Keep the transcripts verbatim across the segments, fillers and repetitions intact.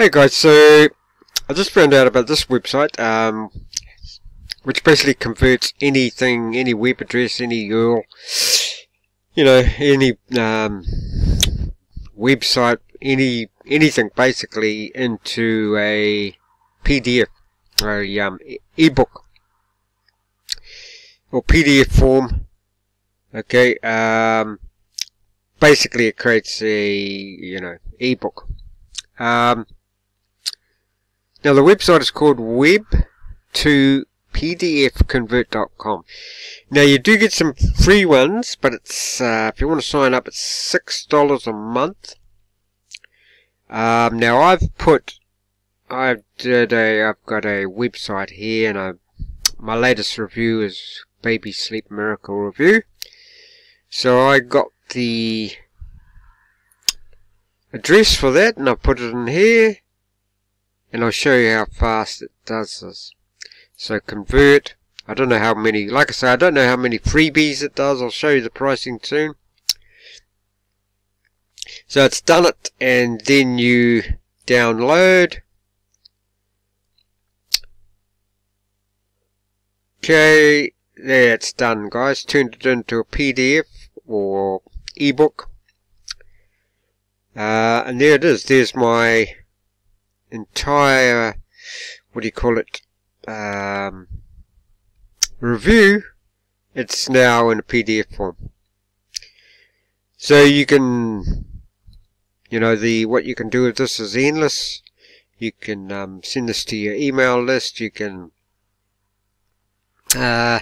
Hey guys, so I just found out about this website um, which basically converts anything, any web address, any U R L, you know, any um, website, any anything basically into a P D F, a um, ebook or P D F form. Okay, um, basically it creates a, you know, ebook. Um, Now the website is called web two p d f convert dot com. Now you do get some free ones, but it's uh, if you want to sign up, it's six dollars a month. Um, now I've put, I did a, I've got a website here, and I, my latest review is Baby Sleep Miracle Review. So I got the address for that, and I put it in here. And I'll show you how fast it does this. So convert. I don't know how many. Like I say, I don't know how many freebies it does. I'll show you the pricing soon. So it's done it, and then you download. Okay, there it's done, guys. Turned it into a P D F or ebook. Uh, and there it is. There's my entire, what do you call it, um, review. It's now in a P D F form, so you can, you know, the what you can do with this is endless. You can um, send this to your email list. You can uh,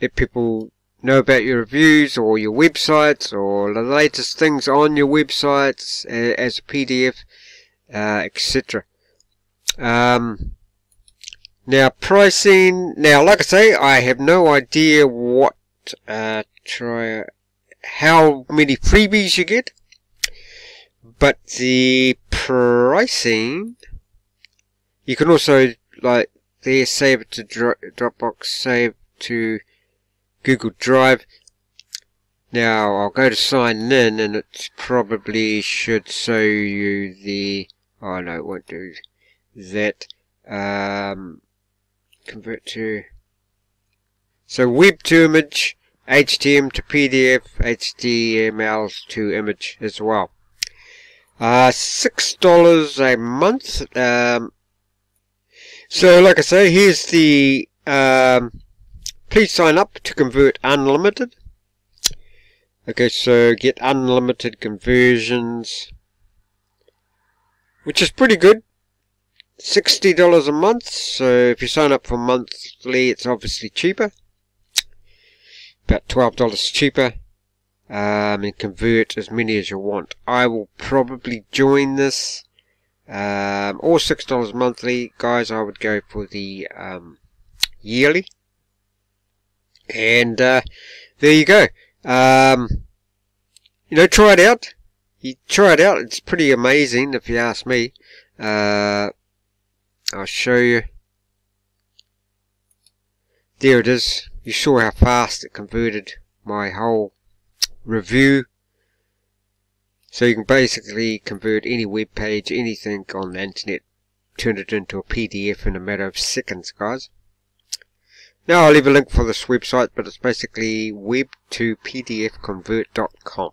if people know about your reviews or your websites or the latest things on your websites as a P D F, uh, et cetera. Um, now pricing. Now, like I say, I have no idea what uh, try how many freebies you get, but the pricing. You can also, like there, save it to Dropbox, save to Google Drive. Now I'll go to sign in, and it probably should show you the, oh no, it won't do that. Um, convert to, so web to image, H T M L to P D F, H T M L to image as well. Uh, six dollars a month. Um, so like I say, here's the um, please sign up to convert unlimited. Okay, so get unlimited conversions, which is pretty good. sixty dollars a month, so if you sign up for monthly, it's obviously cheaper. About twelve dollars cheaper. Um, and convert as many as you want. I will probably join this. Um, or six dollars monthly. Guys, I would go for the um, yearly. And uh, there you go. Um, you know, try it out. You try it out. It's pretty amazing, if you ask me. Uh, I'll show you. There it is. You saw how fast it converted my whole review. So you can basically convert any web page, anything on the internet, turn it into a P D F in a matter of seconds, guys. Now I'll leave a link for this website, but it's basically web two p d f convert dot com.